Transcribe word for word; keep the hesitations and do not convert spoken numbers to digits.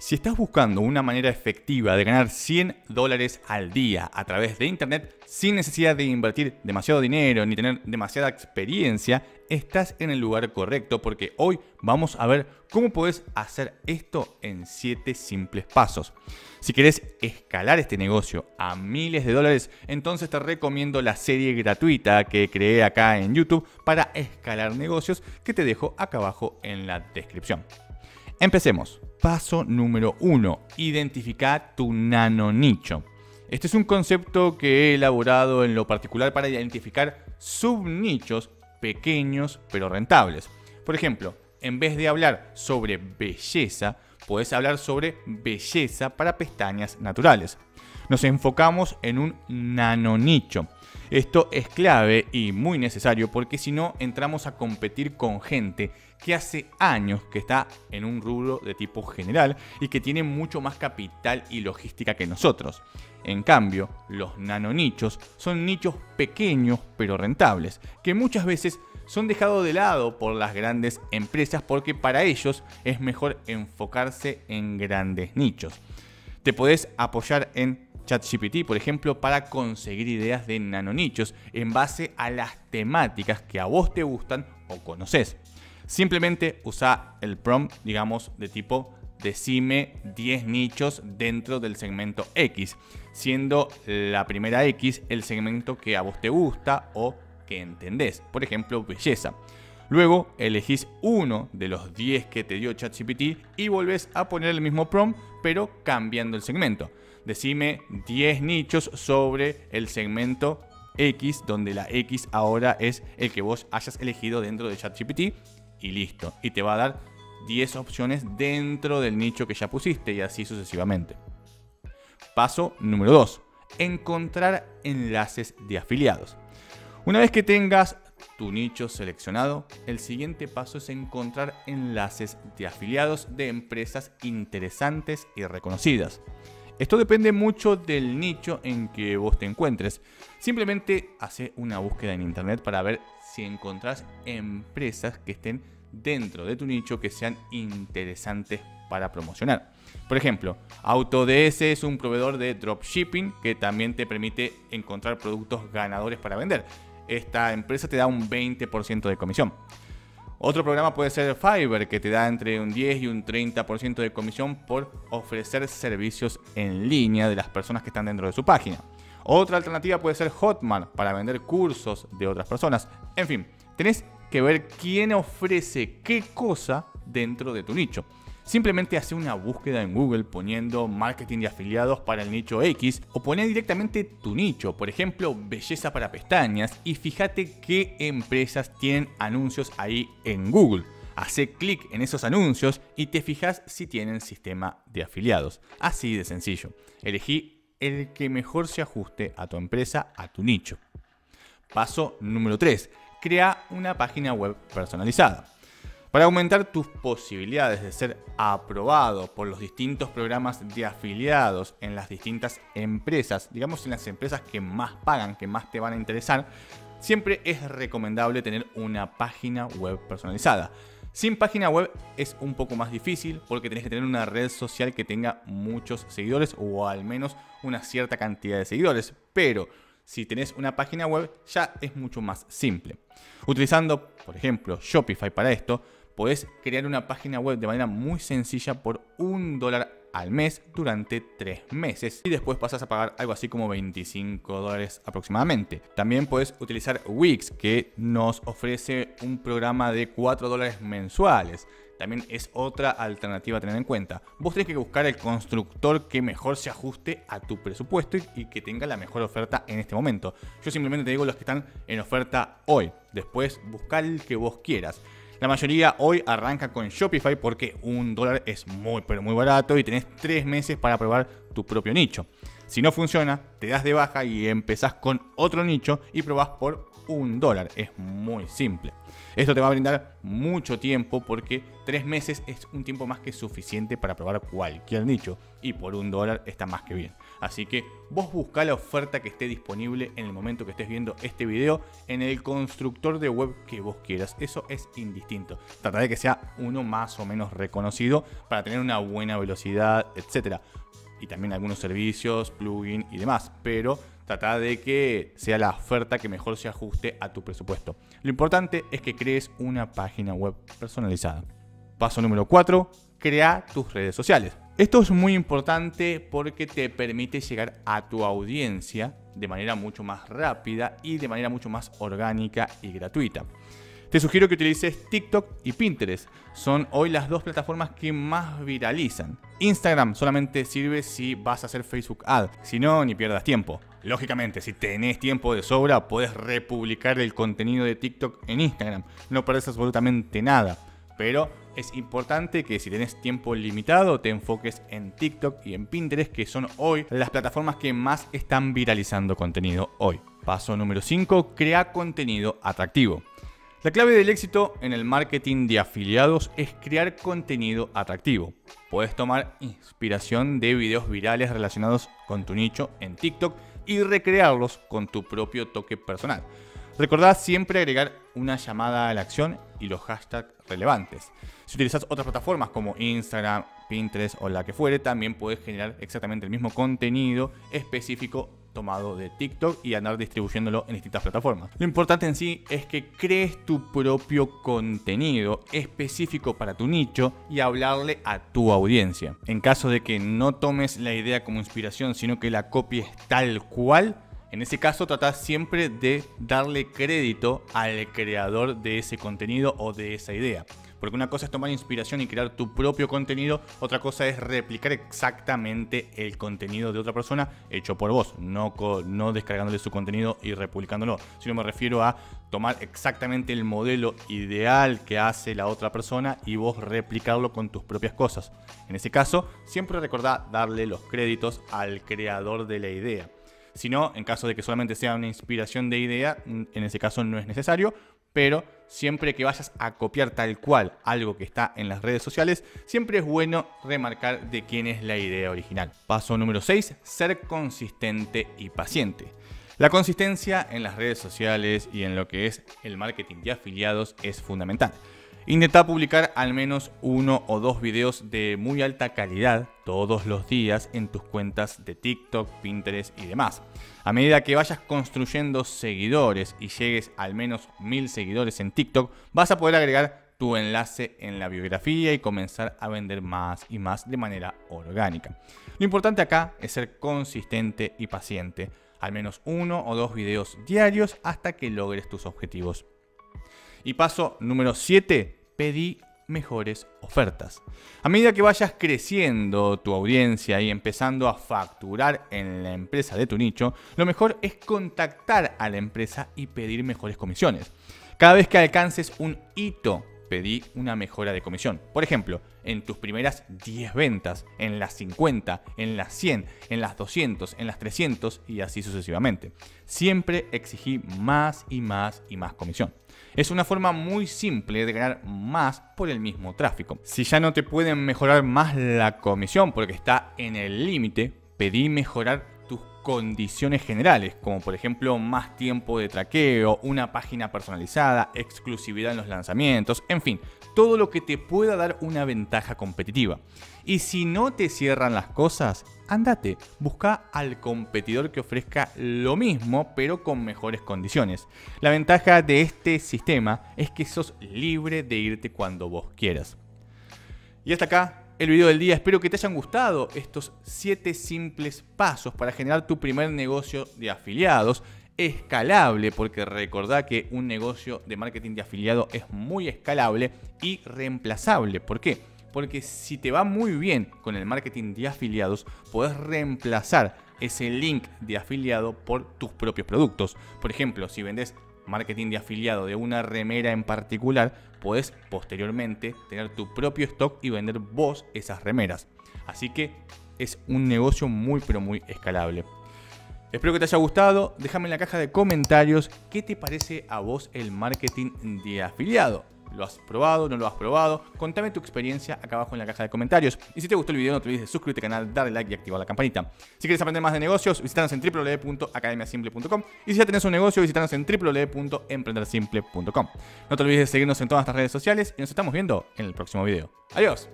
Si estás buscando una manera efectiva de ganar cien dólares al día a través de Internet sin necesidad de invertir demasiado dinero ni tener demasiada experiencia, estás en el lugar correcto, porque hoy vamos a ver cómo podés hacer esto en siete simples pasos. Si querés escalar este negocio a miles de dólares, entonces te recomiendo la serie gratuita que creé acá en YouTube para escalar negocios, que te dejo acá abajo en la descripción. Empecemos. Paso número uno. Identifica tu nano nicho. Este es un concepto que he elaborado en lo particular para identificar subnichos pequeños pero rentables. Por ejemplo, en vez de hablar sobre belleza, puedes hablar sobre belleza para pestañas naturales. Nos enfocamos en un nano nicho. Esto es clave y muy necesario, porque si no entramos a competir con gente que hace años que está en un rubro de tipo general y que tiene mucho más capital y logística que nosotros. En cambio, los nanonichos son nichos pequeños pero rentables, que muchas veces son dejados de lado por las grandes empresas, porque para ellos es mejor enfocarse en grandes nichos. Te podés apoyar en ChatGPT, por ejemplo, para conseguir ideas de nanonichos en base a las temáticas que a vos te gustan o conoces. Simplemente usa el prompt, digamos, de tipo decime diez nichos dentro del segmento X, siendo la primera X el segmento que a vos te gusta o que entendés, por ejemplo, belleza. Luego elegís uno de los diez que te dio ChatGPT y volvés a poner el mismo prompt, pero cambiando el segmento. Decime diez nichos sobre el segmento X, donde la X ahora es el que vos hayas elegido dentro de ChatGPT, y listo. Y te va a dar diez opciones dentro del nicho que ya pusiste, y así sucesivamente. Paso número dos. Encontrar enlaces de afiliados. Una vez que tengas tu nicho seleccionado, el siguiente paso es encontrar enlaces de afiliados de empresas interesantes y reconocidas. Esto depende mucho del nicho en que vos te encuentres. Simplemente hace una búsqueda en internet para ver si encontrás empresas que estén dentro de tu nicho que sean interesantes para promocionar. Por ejemplo, AutoDS es un proveedor de dropshipping que también te permite encontrar productos ganadores para vender. Esta empresa te da un veinte por ciento de comisión. Otro programa puede ser Fiverr, que te da entre un diez y un treinta por ciento de comisión por ofrecer servicios en línea de las personas que están dentro de su página. Otra alternativa puede ser Hotmart, para vender cursos de otras personas. En fin, tenés que ver quién ofrece qué cosa dentro de tu nicho. Simplemente hace una búsqueda en Google poniendo marketing de afiliados para el nicho X, o poné directamente tu nicho, por ejemplo, belleza para pestañas, y fíjate qué empresas tienen anuncios ahí en Google. Hacé clic en esos anuncios y te fijas si tienen sistema de afiliados. Así de sencillo. Elegí el que mejor se ajuste a tu empresa, a tu nicho. Paso número tres. Crea una página web personalizada. Para aumentar tus posibilidades de ser aprobado por los distintos programas de afiliados en las distintas empresas, digamos en las empresas que más pagan, que más te van a interesar, siempre es recomendable tener una página web personalizada. Sin página web es un poco más difícil, porque tenés que tener una red social que tenga muchos seguidores, o al menos una cierta cantidad de seguidores, pero si tenés una página web ya es mucho más simple. Utilizando, por ejemplo, Shopify para esto, podés crear una página web de manera muy sencilla por un dólar al mes durante tres meses, y después pasas a pagar algo así como veinticinco dólares aproximadamente. También podés utilizar Wix, que nos ofrece un programa de cuatro dólares mensuales. También es otra alternativa a tener en cuenta. Vos tenés que buscar el constructor que mejor se ajuste a tu presupuesto y que tenga la mejor oferta en este momento. Yo simplemente te digo los que están en oferta hoy. Después busca el que vos quieras. La mayoría hoy arranca con Shopify, porque un dólar es muy pero muy barato y tenés tres meses para probar tu propio nicho. Si no funciona, te das de baja y empezás con otro nicho y probás por un dólar. Es muy simple. Esto te va a brindar mucho tiempo porque tres meses es un tiempo más que suficiente para probar cualquier nicho. Y por un dólar está más que bien. Así que vos buscá la oferta que esté disponible en el momento que estés viendo este video en el constructor de web que vos quieras. Eso es indistinto. Trata de que sea uno más o menos reconocido para tener una buena velocidad, etcétera. Y también algunos servicios, plugin y demás. Pero trata de que sea la oferta que mejor se ajuste a tu presupuesto. Lo importante es que crees una página web personalizada. Paso número cuatro. Crea tus redes sociales. Esto es muy importante porque te permite llegar a tu audiencia de manera mucho más rápida y de manera mucho más orgánica y gratuita. Te sugiero que utilices TikTok y Pinterest. Son hoy las dos plataformas que más viralizan. Instagram solamente sirve si vas a hacer Facebook Ad. Si no, ni pierdas tiempo. Lógicamente, si tenés tiempo de sobra, podés republicar el contenido de TikTok en Instagram. No perdés absolutamente nada. Pero es importante que si tenés tiempo limitado, te enfoques en TikTok y en Pinterest, que son hoy las plataformas que más están viralizando contenido hoy. Paso número cinco. Crea contenido atractivo. La clave del éxito en el marketing de afiliados es crear contenido atractivo. Puedes tomar inspiración de videos virales relacionados con tu nicho en TikTok y recrearlos con tu propio toque personal. Recordá siempre agregar una llamada a la acción y los hashtags relevantes. Si utilizas otras plataformas como Instagram, Pinterest o la que fuere, también puedes generar exactamente el mismo contenido específico tomado de TikTok y andar distribuyéndolo en distintas plataformas. Lo importante en sí es que crees tu propio contenido específico para tu nicho y hablarle a tu audiencia. En caso de que no tomes la idea como inspiración, sino que la copies tal cual, en ese caso tratás siempre de darle crédito al creador de ese contenido o de esa idea. Porque una cosa es tomar inspiración y crear tu propio contenido, otra cosa es replicar exactamente el contenido de otra persona hecho por vos, no, no descargándole su contenido y republicándolo, sino me refiero a tomar exactamente el modelo ideal que hace la otra persona y vos replicarlo con tus propias cosas. En ese caso, siempre recordá darle los créditos al creador de la idea. Si no, en caso de que solamente sea una inspiración de idea, en ese caso no es necesario, pero siempre que vayas a copiar tal cual algo que está en las redes sociales, siempre es bueno remarcar de quién es la idea original. Paso número seis, ser consistente y paciente. La consistencia en las redes sociales y en lo que es el marketing de afiliados es fundamental. Intenta publicar al menos uno o dos videos de muy alta calidad todos los días en tus cuentas de TikTok, Pinterest y demás. A medida que vayas construyendo seguidores y llegues al menos mil seguidores en TikTok, vas a poder agregar tu enlace en la biografía y comenzar a vender más y más de manera orgánica. Lo importante acá es ser consistente y paciente, al menos uno o dos videos diarios hasta que logres tus objetivos. Y paso número siete, pedí mejores ofertas. A medida que vayas creciendo tu audiencia y empezando a facturar en la empresa de tu nicho, lo mejor es contactar a la empresa y pedir mejores comisiones. Cada vez que alcances un hito, pedí una mejora de comisión. Por ejemplo, en tus primeras diez ventas, en las cincuenta, en las cien, en las doscientas, en las trescientas y así sucesivamente. Siempre exigí más y más y más comisión. Es una forma muy simple de ganar más por el mismo tráfico. Si ya no te pueden mejorar más la comisión porque está en el límite, pedí mejorar tus condiciones generales, como por ejemplo más tiempo de traqueo, una página personalizada, exclusividad en los lanzamientos, en fin, todo lo que te pueda dar una ventaja competitiva. Y si no te cierran las cosas, andate, busca al competidor que ofrezca lo mismo pero con mejores condiciones. La ventaja de este sistema es que sos libre de irte cuando vos quieras. Y hasta acá el video del día. Espero que te hayan gustado estos siete simples pasos para generar tu primer negocio de afiliados escalable, porque recordá que un negocio de marketing de afiliado es muy escalable y reemplazable. ¿Por qué? Porque si te va muy bien con el marketing de afiliados, podés reemplazar ese link de afiliado por tus propios productos. Por ejemplo, si vendés marketing de afiliado de una remera en particular, podés posteriormente tener tu propio stock y vender vos esas remeras. Así que es un negocio muy pero muy escalable. Espero que te haya gustado. Déjame en la caja de comentarios qué te parece a vos el marketing de afiliado. ¿Lo has probado? ¿No lo has probado? Contame tu experiencia acá abajo en la caja de comentarios. Y si te gustó el video, no te olvides de suscribirte al canal, darle like y activar la campanita. Si quieres aprender más de negocios, visítanos en w w w punto academia simple punto com. Y si ya tenés un negocio, visítanos en w w w punto emprendersimple punto com. No te olvides de seguirnos en todas nuestras redes sociales y nos estamos viendo en el próximo video. ¡Adiós!